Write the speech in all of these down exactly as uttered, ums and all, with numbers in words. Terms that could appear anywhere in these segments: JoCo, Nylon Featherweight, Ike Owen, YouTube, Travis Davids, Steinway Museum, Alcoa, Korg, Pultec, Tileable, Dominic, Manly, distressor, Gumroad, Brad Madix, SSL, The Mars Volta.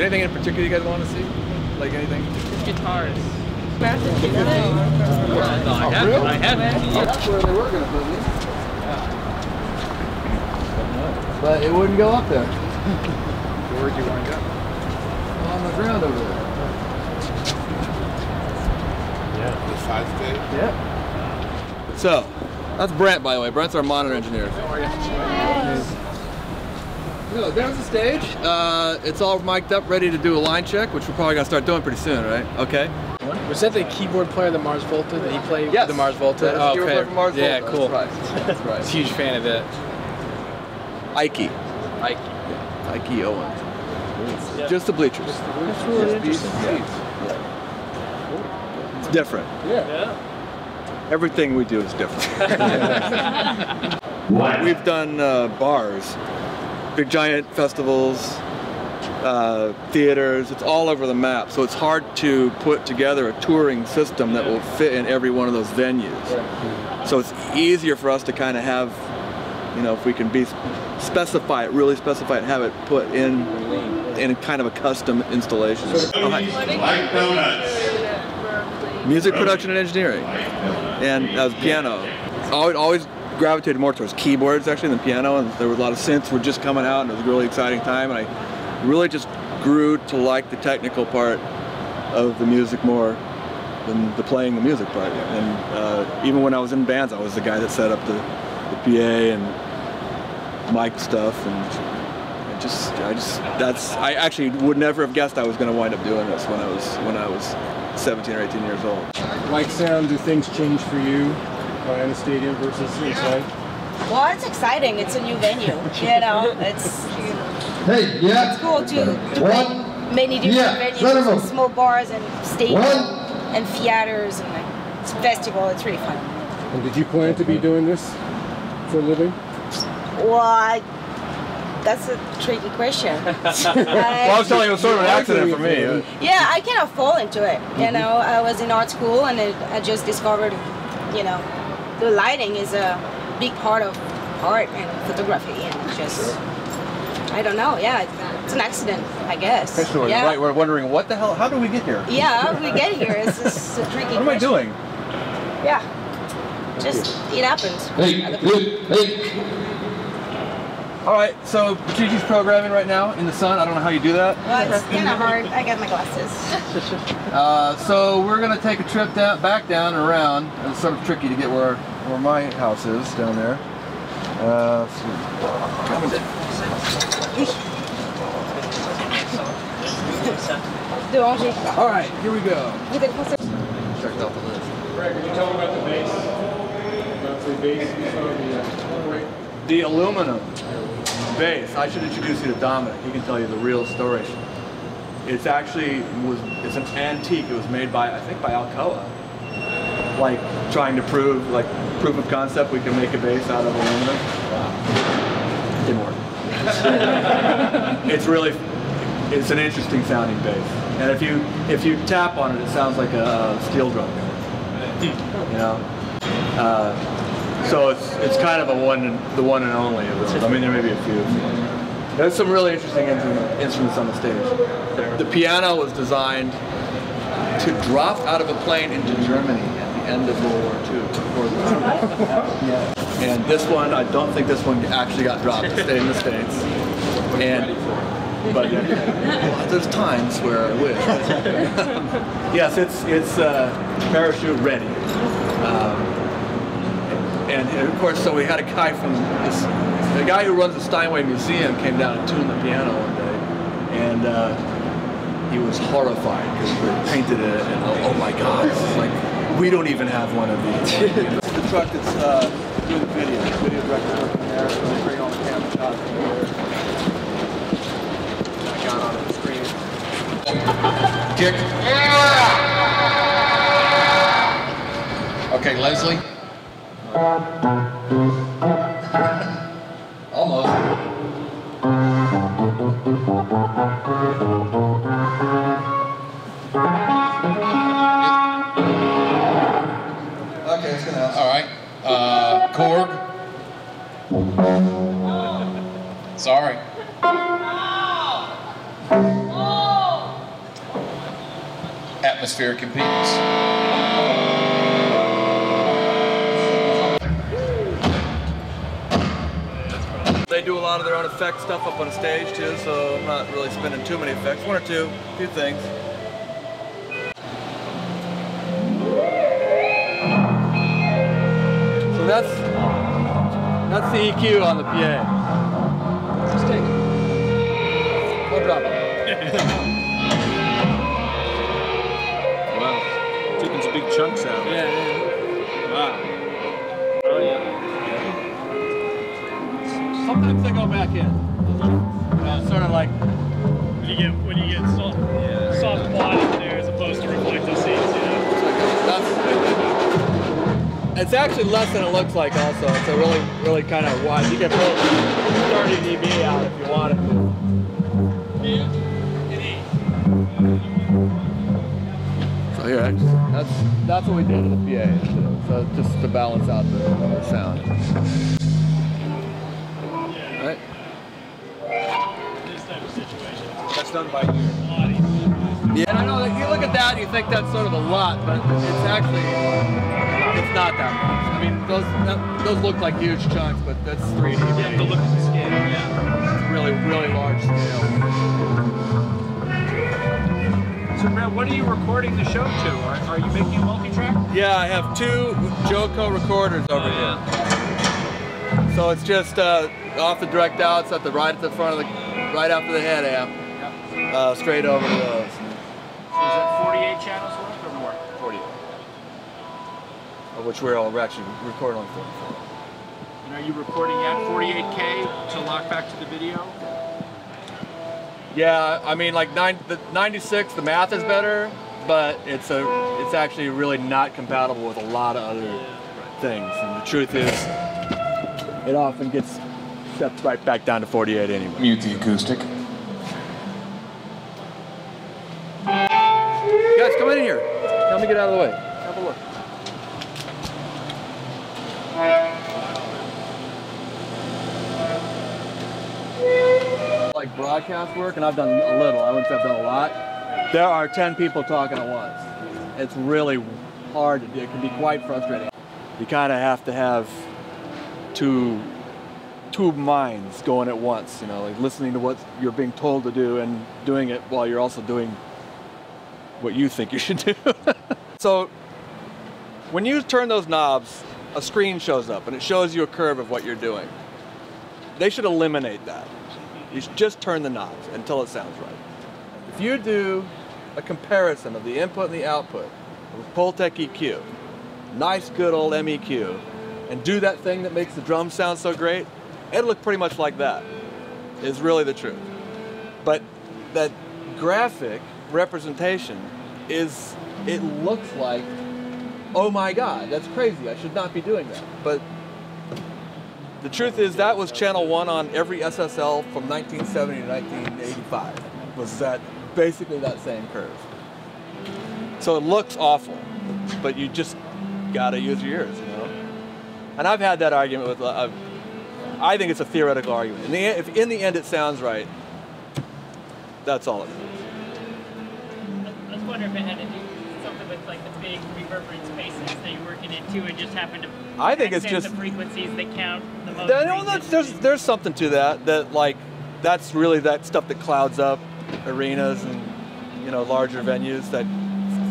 there anything in particular you guys want to see? Like anything? Guitars. I have it. I have it. That's where they were going to put me. Yeah. But it wouldn't go up there. Where'd you want to go? On the ground over there. Yeah. The size big. Yeah. So, that's Brent, by the way. Brent's our monitor engineer. How are you? So there's the stage. Uh, it's all mic'd up, ready to do a line check, which we're probably gonna start doing pretty soon, right? Okay. Was that the keyboard player of the Mars Volta? Did he play yes. the Mars Volta? Yes. Oh, okay. Mars yeah, Volta. Cool. That's right. That's right. Huge fan of that. Ike. Ike. Yeah. Ike Owen. Yeah. Just the bleachers. Just the bleachers. That's really interesting. Yeah. Yeah. Cool. It's different. Yeah. yeah. Everything we do is different. We've done uh, bars. Big giant festivals, uh, theaters, it's all over the map. So it's hard to put together a touring system that will fit in every one of those venues. So it's easier for us to kind of have, you know, if we can be specify it, really specify it, have it put in in kind of a custom installation. Oh, hi. Music production and engineering, and as piano. Always, always gravitated more towards keyboards actually than piano, and there was a lot of synths were just coming out, and it was a really exciting time, and I really just grew to like the technical part of the music more than the playing the music part. And uh, even when I was in bands, I was the guy that set up the, the P A and mic stuff, and I just, I just, that's, I actually would never have guessed I was going to wind up doing this when I was, when I was seventeen or eighteen years old. Like sound, do things change for you? In the stadium versus inside. Well, it's exciting. It's a new venue. You know, it's hey, yeah. It's cool to, to play many different yeah. venues, and small bars and stadiums and theaters and like, it's a festival. It's really fun. And did you plan to be doing this for a living? Well, I, that's a tricky question. Well, I was telling you, it was sort of an accident for me. Yeah, I kind of fall into it. You know, I was in art school and it, I just discovered, you know. The lighting is a big part of art and photography, and just, I don't know, yeah, it's an accident, I guess. Sure, yeah. Right, we're wondering what the hell, how do we get here? Yeah, how do we get here? It's just a tricky question. What am I doing? Yeah, just, it happens. Hey, hey. All right, so Gigi's programming right now in the sun. I don't know how you do that. Well, it's kind of hard. I got my glasses. uh, so we're going to take a trip down, back down and around. It's sort of tricky to get where where my house is down there. Uh, so, all right, here we go. Checked out the list. Greg, can you tell me about the base? About the base, the, uh, the aluminum base. I should introduce you to Dominic. He can tell you the real story. It's actually was it's an antique. It was made by I think by Alcoa. Like trying to prove, like proof of concept, we can make a base out of aluminum. Wow. It didn't work. It's really, it's an interesting sounding bass. And if you if you tap on it, it sounds like a steel drum. You know. Uh, so it's it's kind of a one the one and only of those. I mean, there may be a few. There's some really interesting instruments on the stage. The piano was designed to drop out of a plane into Germany at the end of World War Two. Before the yeah. And this one, I don't think this one actually got dropped. It stayed in the States. And, but well, there's times where I wish. Yes, it's it's uh, parachute ready. Um, and, and of course, so we had a guy from this, the guy who runs the Steinway Museum came down and tuned the piano one day, and. Uh, He was horrified because we painted it, and oh, oh my God, it's like we don't even have one of these. It's the truck that's uh, doing the video. The video director's working there, so they bring all the camera shots in here. I got on the screen. Kick. Yeah! Okay, Leslie. Almost. Okay, it's gonna. All right. Uh, Korg. Sorry. Oh. Oh. atmospheric impedance. They do a lot of their own effect stuff up on the stage too, so I'm not really spending too many effects. One or two, a few things. So that's, that's the E Q on the P A. Let's take it. One drop. Wow, taking some big chunks out. Yeah, yeah. Wow. Oh yeah. Sometimes they go back in. Uh, sort of like when you get when you get soft, yeah, soft plot in there as opposed to reflective scenes. You know? It's actually less than it looks like. Also, it's a really, really kind of wide. You can pull thirty D B out if you want it to. Yeah. So here, I just, that's that's what we did to the P A, too. So just to balance out the, the sound. All right. This type of situation. That's done by you. Yeah, I know. If you look at that, you think that's sort of a lot, but it's actually it's not that much. I mean, those that, those look like huge chunks, but that's three D. You have to look at the scale. Yeah. It's really, really large scale. So, Brad, what are you recording the show to? Are, are you making a multi-track? Yeah, I have two JoCo recorders over oh, yeah. here. So it's just uh, off the direct outs at the right at the front of the, right after the head amp, yep. uh, straight over to those. So is that forty-eight channels worth or more? forty-eight. Of which we're all actually recording on forty-four. And are you recording at forty-eight K to lock back to the video? Yeah, I mean, like nine, the ninety-six, the math is better, but it's a, it's actually really not compatible with a lot of other things. And the truth is, it often gets stepped right back down to forty-eight anyway. Mute the acoustic. Guys, come in here. Help me get out of the way. Have a look. Like broadcast work, and I've done a little, I wouldn't say I've done a lot. There are ten people talking at once. It's really hard to do. It can be quite frustrating. You kind of have to have two, two minds going at once, you know, like listening to what you're being told to do and doing it while you're also doing what you think you should do. So when you turn those knobs, a screen shows up and it shows you a curve of what you're doing. They should eliminate that. You should just turn the knobs until it sounds right. If you do a comparison of the input and the output with Pultec E Q, nice good old M E Q, and do that thing that makes the drum sound so great, it'll look pretty much like that, is really the truth. But that graphic representation is, it looks like, oh my God, that's crazy, I should not be doing that. But the truth is that was channel one on every S S L from nineteen seventy to nineteen eighty-five. Was that basically that same curve. So it looks awful, but you just gotta use your ears, you know? And I've had that argument with, I've, I think it's a theoretical argument. In the, if in the end it sounds right, that's all it is. I was wondering if it had to do something with like the big reverberant spaces that you're working into and just happened to I think it's just the frequencies that count the most. No, that's, there's there's something to that. That like, that's really that stuff that clouds up arenas and you know larger venues, that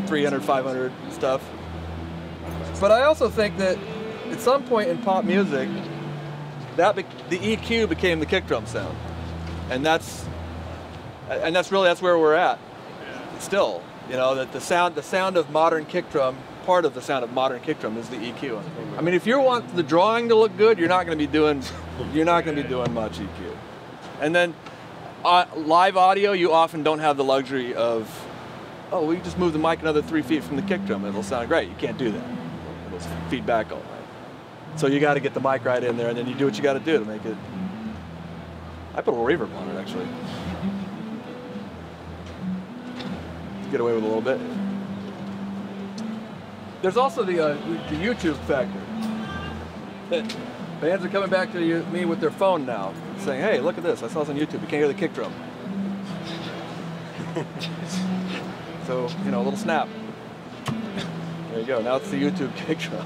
three hundred, five hundred stuff. But I also think that at some point in pop music, that be, the E Q became the kick drum sound, and that's and that's really that's where we're at. Still, you know that the sound the sound of modern kick drum. Part of the sound of modern kick drum is the E Q. I mean, if you want the drawing to look good, you're not going to be doing, you're not going to be doing much E Q. And then uh, live audio, you often don't have the luxury of, oh, we just move the mic another three feet from the kick drum, it'll sound great. You can't do that. It'll feedback all right. So you got to get the mic right in there, and then you do what you got to do to make it. I put a little reverb on it actually. Get away with a little bit. There's also the, uh, the YouTube factor. That bands are coming back to you, me with their phone now, saying, hey, look at this, I saw this on YouTube, you can't hear the kick drum. So, you know, a little snap. There you go. Now it's the YouTube cake dropper.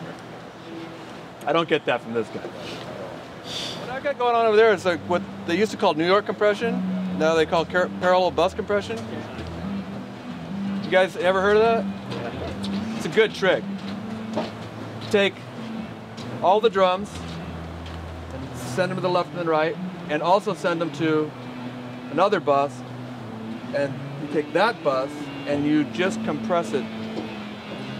I don't get that from this guy. What I've got going on over there is like what they used to call New York compression. Now they call parallel bus compression. You guys ever heard of that? It's a good trick. Take all the drums, send them to the left and the right, and also send them to another bus, and you take that bus and you just compress it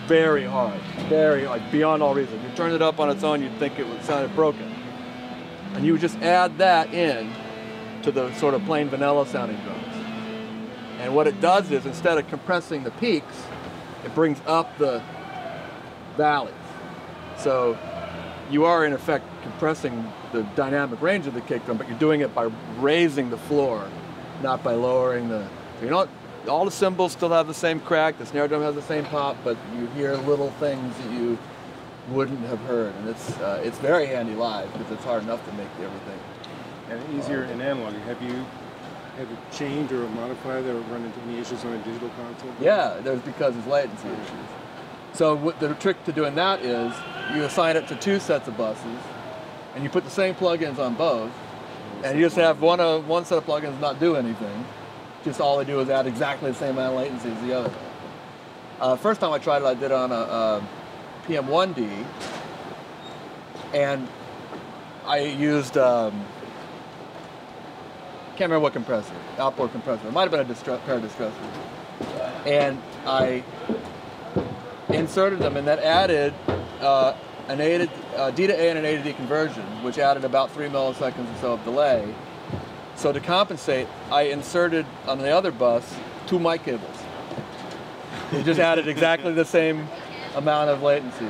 very hard, very like beyond all reason. If you turn it up on its own, you'd think it would sound broken. And you would just add that in to the sort of plain vanilla sounding drums. And what it does is, instead of compressing the peaks, it brings up the valleys. So you are in effect compressing the dynamic range of the kick drum, but you're doing it by raising the floor, not by lowering the, you know, all the cymbals still have the same crack, the snare drum has the same pop, but you hear little things that you wouldn't have heard. And it's, uh, it's very handy live, because it's hard enough to make everything. And easier in analog. Have you had to change or modify that or run into any issues on a digital console? Yeah, there's because of latency issues. So what the trick to doing that is, you assign it to two sets of buses, and you put the same plugins on both, and you just have one uh, one set of plugins not do anything. Just all they do is add exactly the same amount of latency as the other. Uh, first time I tried it, I did it on a, a P M one D, and I used, um, can't remember what compressor, outboard compressor. It might have been a distru- pair of distressors. And I inserted them, and that added uh, an A to, uh, D to A and an A to D conversion, which added about three milliseconds or so of delay. So to compensate, I inserted on the other bus two mic cables. It just added exactly the same amount of latency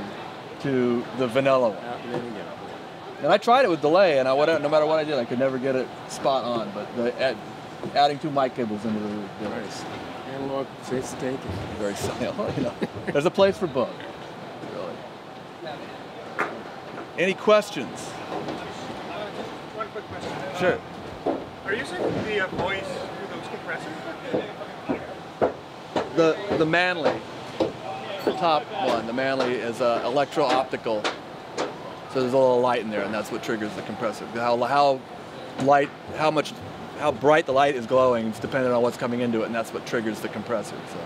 to the vanilla one. And I tried it with delay, and I went out, no matter what I did, I could never get it spot on. But the, add, adding two mic cables into the device. Analog, face taking. Very silent. You know, there's a place for both. Really. Any questions? Uh, just one quick question. Uh, sure. Are you using the uh, voice through those compressors? The the Manly, the top one, the Manly is uh, electro-optical. So there's a little light in there, and that's what triggers the compressor. How how light, how much, how bright the light is glowing is dependent on what's coming into it, and that's what triggers the compressor. So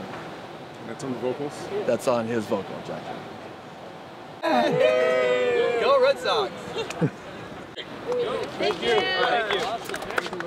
that's on the vocals. That's on his vocal injection. Hey. Go Red Sox! Thank you. Thank you. Thank you. Awesome.